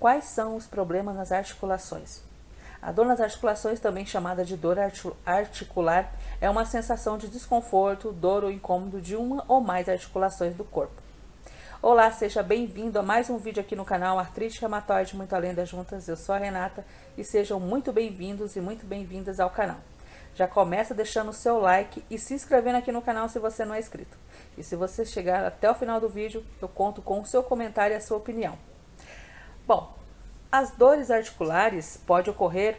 Quais são os problemas nas articulações? A dor nas articulações, também chamada de dor articular, é uma sensação de desconforto, dor ou incômodo de uma ou mais articulações do corpo. Olá, seja bem-vindo a mais um vídeo aqui no canal Artrite Reumatoide Muito Além das Juntas. Eu sou a Renata e sejam muito bem-vindos e muito bem-vindas ao canal. Já começa deixando o seu like e se inscrevendo aqui no canal se você não é inscrito. E se você chegar até o final do vídeo, eu conto com o seu comentário e a sua opinião. Bom, as dores articulares podem ocorrer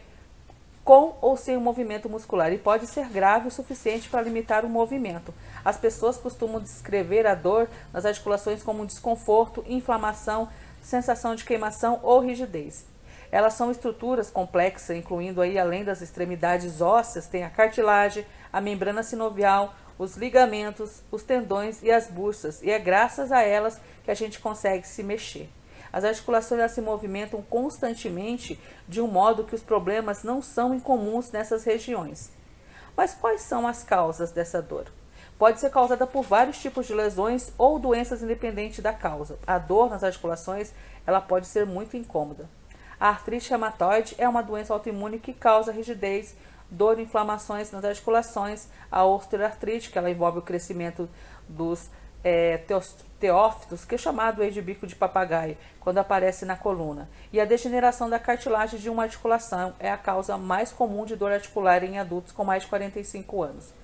com ou sem o movimento muscular e pode ser grave o suficiente para limitar o movimento. As pessoas costumam descrever a dor nas articulações como desconforto, inflamação, sensação de queimação ou rigidez. Elas são estruturas complexas, incluindo aí, além das extremidades ósseas, tem a cartilagem, a membrana sinovial, os ligamentos, os tendões e as bursas. E é graças a elas que a gente consegue se mexer. As articulações elas se movimentam constantemente de um modo que os problemas não são incomuns nessas regiões. Mas quais são as causas dessa dor? Pode ser causada por vários tipos de lesões ou doenças independente da causa. A dor nas articulações ela pode ser muito incômoda. A artrite reumatoide é uma doença autoimune que causa rigidez, dor e inflamações nas articulações. A osteoartrite, que ela envolve o crescimento dos teófitos, que é chamado de bico de papagaio, quando aparece na coluna. E a degeneração da cartilagem de uma articulação é a causa mais comum de dor articular em adultos com mais de 45 anos.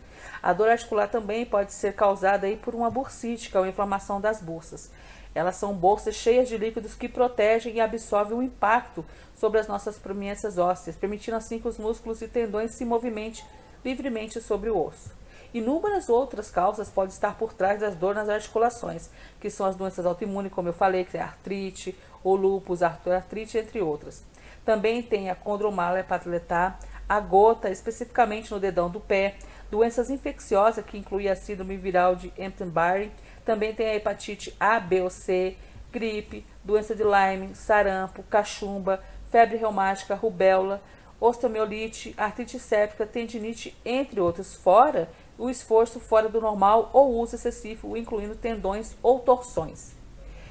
A dor articular também pode ser causada aí por uma bursite, que é uma inflamação das bursas. Elas são bolsas cheias de líquidos que protegem e absorvem o impacto sobre as nossas prominências ósseas, permitindo assim que os músculos e tendões se movimentem livremente sobre o osso. Inúmeras outras causas podem estar por trás das dores nas articulações, que são as doenças autoimunes, como eu falei, que é artrite, o lúpus, artrite, entre outras. Também tem a condromalácia patelar, a gota, especificamente no dedão do pé, doenças infecciosas, que incluem a síndrome viral de Epstein-Barr, também tem a hepatite A, B ou C, gripe, doença de Lyme, sarampo, cachumba, febre reumática, rubéola, osteomielite, artrite séptica, tendinite, entre outros, fora o esforço fora do normal ou uso excessivo, incluindo tendões ou torções.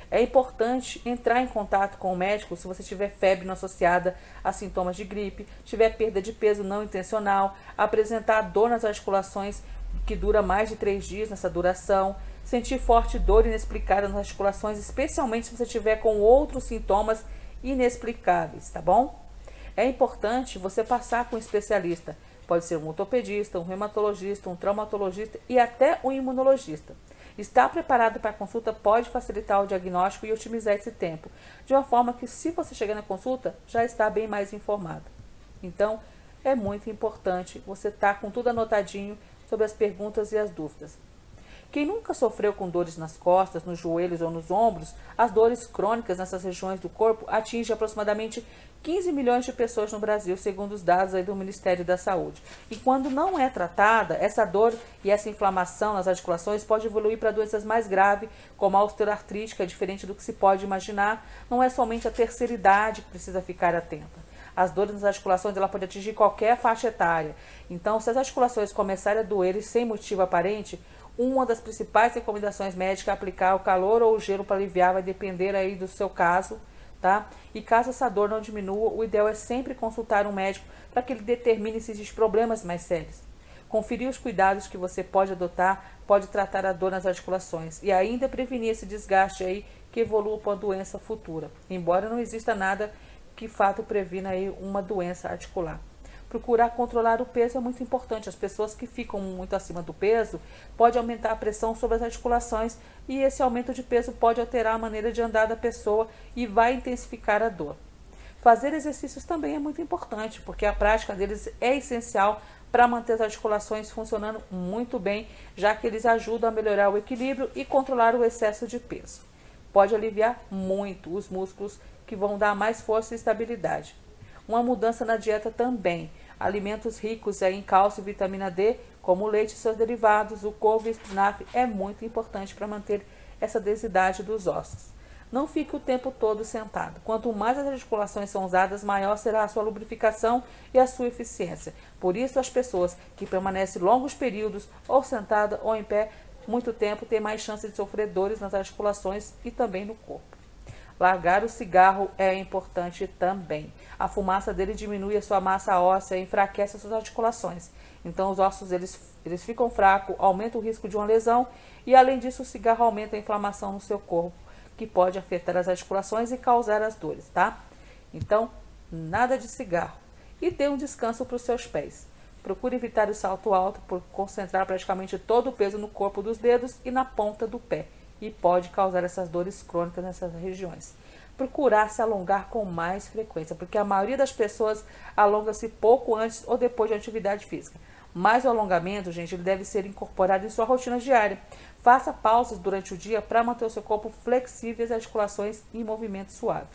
É importante entrar em contato com o médico se você tiver febre não associada a sintomas de gripe, tiver perda de peso não intencional, apresentar dor nas articulações que dura mais de 3 dias nessa duração, sentir forte dor inexplicada nas articulações, especialmente se você tiver com outros sintomas inexplicáveis, tá bom? É importante você passar com um especialista. Pode ser um ortopedista, um reumatologista, um traumatologista e até um imunologista. Estar preparado para a consulta pode facilitar o diagnóstico e otimizar esse tempo, de uma forma que, se você chegar na consulta, já está bem mais informado. Então, é muito importante você estar com tudo anotadinho sobre as perguntas e as dúvidas. Quem nunca sofreu com dores nas costas, nos joelhos ou nos ombros, as dores crônicas nessas regiões do corpo atingem aproximadamente 15 milhões de pessoas no Brasil, segundo os dados aí do Ministério da Saúde. E quando não é tratada, essa dor e essa inflamação nas articulações pode evoluir para doenças mais graves, como a osteoartrite, que é diferente do que se pode imaginar. Não é somente a terceira idade que precisa ficar atenta. As dores nas articulações ela pode atingir qualquer faixa etária. Então, se as articulações começarem a doer e sem motivo aparente, uma das principais recomendações médicas é aplicar o calor ou o gelo para aliviar, vai depender aí do seu caso, tá? E caso essa dor não diminua, o ideal é sempre consultar um médico para que ele determine se existem problemas mais sérios. Conferir os cuidados que você pode adotar, pode tratar a dor nas articulações e ainda prevenir esse desgaste aí que evolua para uma doença futura, embora não exista nada que de fato previna aí uma doença articular. Procurar controlar o peso é muito importante. As pessoas que ficam muito acima do peso pode aumentar a pressão sobre as articulações e esse aumento de peso pode alterar a maneira de andar da pessoa e vai intensificar a dor. Fazer exercícios também é muito importante, porque a prática deles é essencial para manter as articulações funcionando muito bem, já que eles ajudam a melhorar o equilíbrio e controlar o excesso de peso. Pode aliviar muito os músculos, que vão dar mais força e estabilidade. Uma mudança na dieta também. Alimentos ricos em cálcio e vitamina D, como o leite e seus derivados, o couve e espinafre, é muito importante para manter essa densidade dos ossos. Não fique o tempo todo sentado. Quanto mais as articulações são usadas, maior será a sua lubrificação e a sua eficiência. Por isso, as pessoas que permanecem longos períodos, ou sentada ou em pé, muito tempo, têm mais chance de sofrer dores nas articulações e também no corpo. Largar o cigarro é importante também. A fumaça dele diminui a sua massa óssea, enfraquece as suas articulações. Então, os ossos eles ficam fracos, aumenta o risco de uma lesão e, além disso, o cigarro aumenta a inflamação no seu corpo, que pode afetar as articulações e causar as dores, tá? Então, nada de cigarro. E dê um descanso para os seus pés. Procure evitar o salto alto por concentrar praticamente todo o peso no corpo dos dedos e na ponta do pé, e pode causar essas dores crônicas nessas regiões. Procurar se alongar com mais frequência, porque a maioria das pessoas alonga-se pouco antes ou depois de atividade física. Mas o alongamento, gente, ele deve ser incorporado em sua rotina diária. Faça pausas durante o dia para manter o seu corpo flexível, as articulações em movimento suave.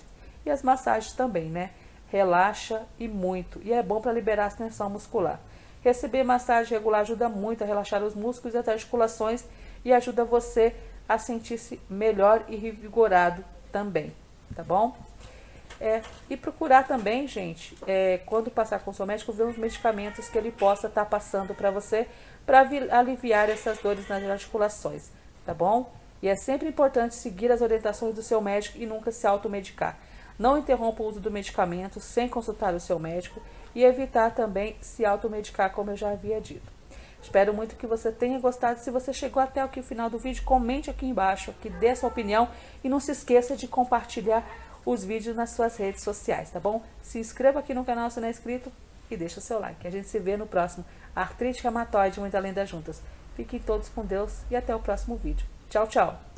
E as massagens também, né? Relaxa e muito, e é bom para liberar a tensão muscular. Receber massagem regular ajuda muito a relaxar os músculos e as articulações e ajuda você a sentir-se melhor e revigorado também, tá bom? E procurar também, gente, quando passar com o seu médico, ver os medicamentos que ele possa estar passando para você para aliviar essas dores nas articulações, tá bom? E é sempre importante seguir as orientações do seu médico e nunca se automedicar. Não interrompa o uso do medicamento sem consultar o seu médico e evitar também se automedicar, como eu já havia dito. Espero muito que você tenha gostado. Se você chegou até aqui o final do vídeo, comente aqui embaixo, que dê sua opinião e não se esqueça de compartilhar os vídeos nas suas redes sociais, tá bom? Se inscreva aqui no canal se não é inscrito e deixa o seu like. A gente se vê no próximo Artrite Reumatoide Muito Além das Juntas. Fiquem todos com Deus e até o próximo vídeo. Tchau, tchau!